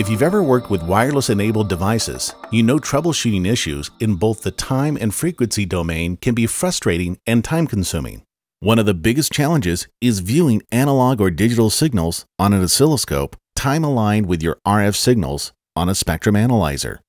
If you've ever worked with wireless-enabled devices, you know troubleshooting issues in both the time and frequency domain can be frustrating and time-consuming. One of the biggest challenges is viewing analog or digital signals on an oscilloscope time-aligned with your RF signals on a spectrum analyzer.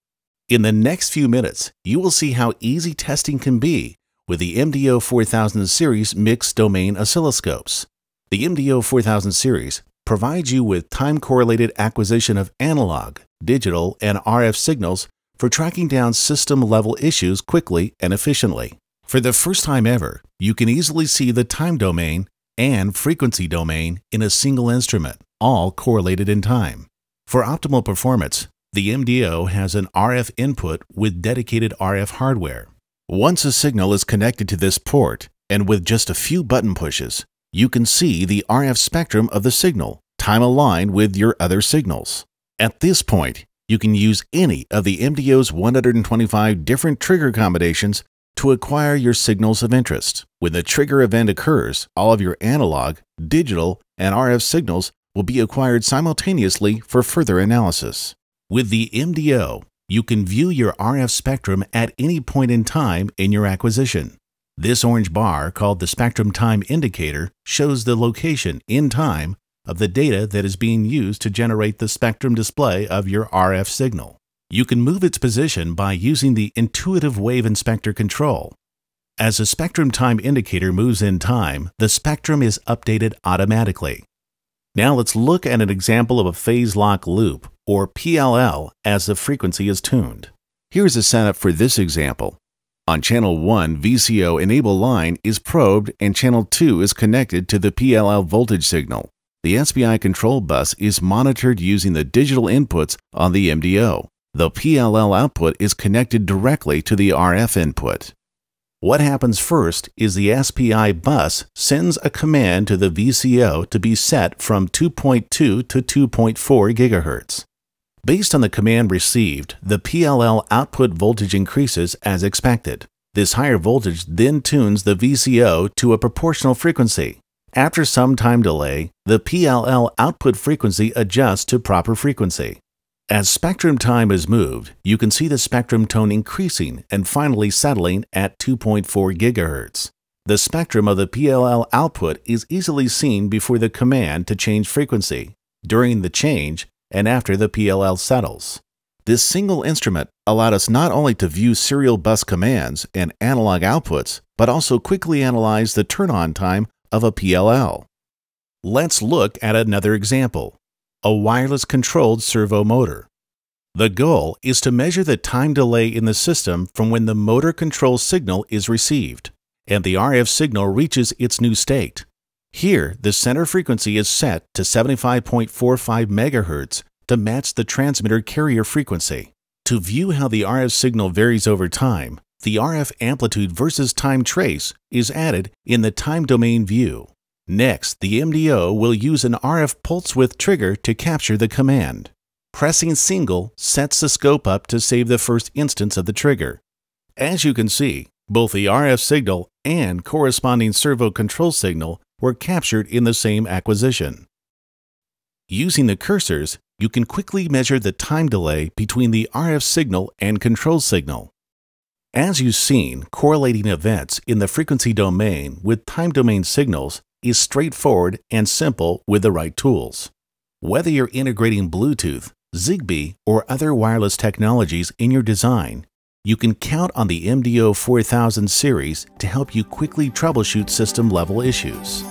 In the next few minutes, you will see how easy testing can be with the MDO4000 series mixed domain oscilloscopes. The MDO4000 series provides you with time-correlated acquisition of analog, digital, and RF signals for tracking down system-level issues quickly and efficiently. For the first time ever, you can easily see the time domain and frequency domain in a single instrument, all correlated in time. For optimal performance, the MDO has an RF input with dedicated RF hardware. Once a signal is connected to this port, and with just a few button pushes, you can see the RF spectrum of the signal, time aligned with your other signals. At this point, you can use any of the MDO's 125 different trigger combinations to acquire your signals of interest. When the trigger event occurs, all of your analog, digital, and RF signals will be acquired simultaneously for further analysis. With the MDO, you can view your RF spectrum at any point in time in your acquisition. This orange bar, called the spectrum time indicator, shows the location in time of the data that is being used to generate the spectrum display of your RF signal. You can move its position by using the intuitive wave inspector control. As the spectrum time indicator moves in time, the spectrum is updated automatically. Now let's look at an example of a phase lock loop, or PLL, as the frequency is tuned. Here's a setup for this example. On channel 1, VCO enable line is probed and channel 2 is connected to the PLL voltage signal. The SPI control bus is monitored using the digital inputs on the MDO. The PLL output is connected directly to the RF input. What happens first is the SPI bus sends a command to the VCO to be set from 2.2 to 2.4 GHz. Based on the command received, the PLL output voltage increases as expected. This higher voltage then tunes the VCO to a proportional frequency. After some time delay, the PLL output frequency adjusts to proper frequency. As spectrum time is moved, you can see the spectrum tone increasing and finally settling at 2.4 GHz. The spectrum of the PLL output is easily seen before the command to change frequency, during the change, and after the PLL settles. This single instrument allowed us not only to view serial bus commands and analog outputs, but also quickly analyze the turn-on time of a PLL. Let's look at another example, a wireless-controlled servo motor. The goal is to measure the time delay in the system from when the motor control signal is received and the RF signal reaches its new state. Here, the center frequency is set to 75.45 MHz to match the transmitter carrier frequency. To view how the RF signal varies over time, the RF amplitude versus time trace is added in the time domain view. Next, the MDO will use an RF pulse width trigger to capture the command. Pressing single sets the scope up to save the first instance of the trigger. As you can see, both the RF signal and corresponding servo control signal were captured in the same acquisition. Using the cursors, you can quickly measure the time delay between the RF signal and control signal. As you've seen, correlating events in the frequency domain with time domain signals is straightforward and simple with the right tools. Whether you're integrating Bluetooth, Zigbee, or other wireless technologies in your design, you can count on the MDO4000 series to help you quickly troubleshoot system-level issues.